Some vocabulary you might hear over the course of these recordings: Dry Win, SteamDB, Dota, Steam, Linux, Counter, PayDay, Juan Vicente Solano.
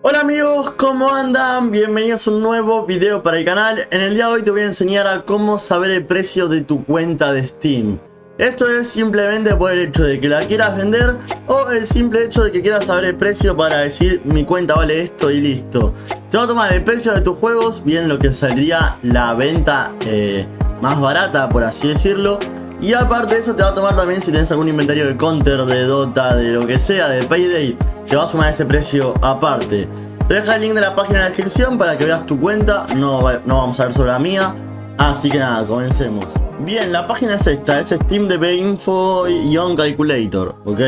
Hola amigos, ¿cómo andan? Bienvenidos a un nuevo video para el canal. En el día de hoy te voy a enseñar a cómo saber el precio de tu cuenta de Steam. Esto es simplemente por el hecho de que la quieras vender o el simple hecho de que quieras saber el precio para decir mi cuenta vale esto y listo. Te va a tomar el precio de tus juegos, bien lo que sería la venta más barata, por así decirlo. Y aparte de eso te va a tomar también si tenés algún inventario de Counter, de Dota, de lo que sea, de PayDay. Te va a sumar ese precio aparte. Te dejo el link de la página en la descripción para que veas tu cuenta. No vamos a ver sobre la mía. Así que nada, comencemos. Bien, la página es esta, es SteamDB Info-Calculator, ¿ok?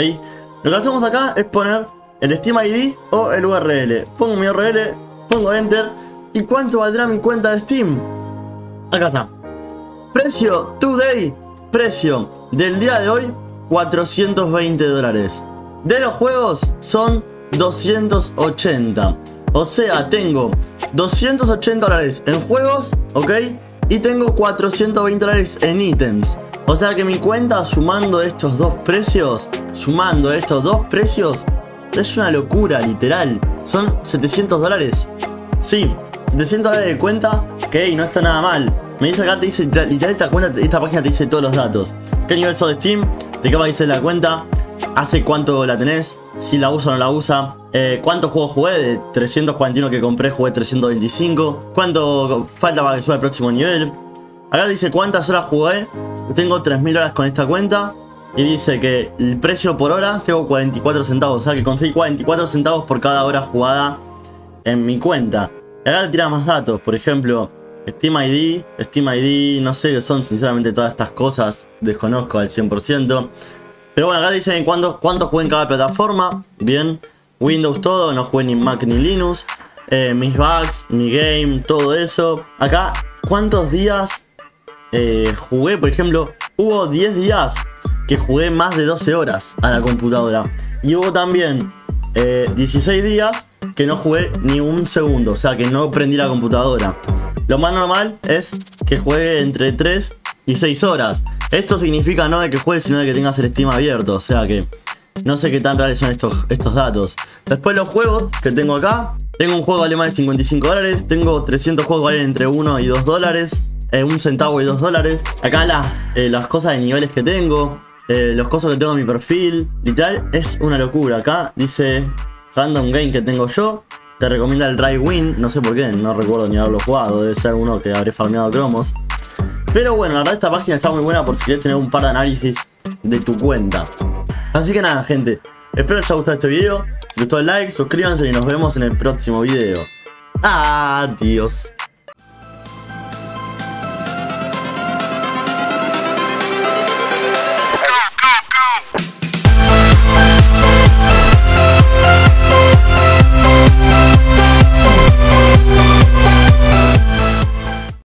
Lo que hacemos acá es poner el Steam ID o el URL. Pongo mi URL, pongo Enter. ¿Y cuánto valdrá mi cuenta de Steam? Acá está. Precio Today. Precio del día de hoy, $420. De los juegos son 280. O sea, tengo $280 en juegos, ¿ok? Y tengo $420 en ítems. O sea que mi cuenta sumando estos dos precios, es una locura, literal. Son $700. Sí, $700 de cuenta, que no está nada mal. Me dice acá, te dice, literal, esta página te dice todos los datos. ¿Qué nivel sos de Steam? ¿De qué país es la cuenta? ¿Hace cuánto la tenés? Si la usa o no la usa. ¿Cuántos juegos jugué? De 341 que compré, jugué 325. ¿Cuánto falta para que suba al próximo nivel? Acá dice cuántas horas jugué. Tengo 3000 horas con esta cuenta. Y dice que el precio por hora tengo 44 centavos. O sea que conseguí 44 centavos por cada hora jugada en mi cuenta. Y acá te tira más datos. Por ejemplo, Steam ID, no sé qué son sinceramente todas estas cosas, desconozco al 100%. Pero bueno, acá dicen cuánto jugué en cada plataforma. Bien, Windows todo, no jugué ni Mac ni Linux. Mis bugs, mi game, todo eso. Acá, cuántos días jugué, por ejemplo, hubo 10 días que jugué más de 12 horas a la computadora. Y hubo también 16 días que no jugué ni un segundo, o sea que no prendí la computadora. Lo más normal es que juegue entre 3 y 6 horas. Esto significa no de que juegues, sino de que tengas el Steam abierto. O sea que no sé qué tan reales son estos datos. Después los juegos que tengo acá. Tengo un juego que vale más de $55. Tengo 300 juegos que valen entre $1 y $2. Un centavo y $2. Acá las cosas de niveles que tengo. Los cosas que tengo en mi perfil. Literal, es una locura. Acá dice random game que tengo yo. Te recomienda el Dry Win, no sé por qué, no recuerdo ni haberlo jugado, debe ser uno que habré farmeado cromos. Pero bueno, la verdad esta página está muy buena por si quieres tener un par de análisis de tu cuenta. Así que nada gente, espero les haya gustado este video, si les gustó el like, suscríbanse y nos vemos en el próximo video. Adiós.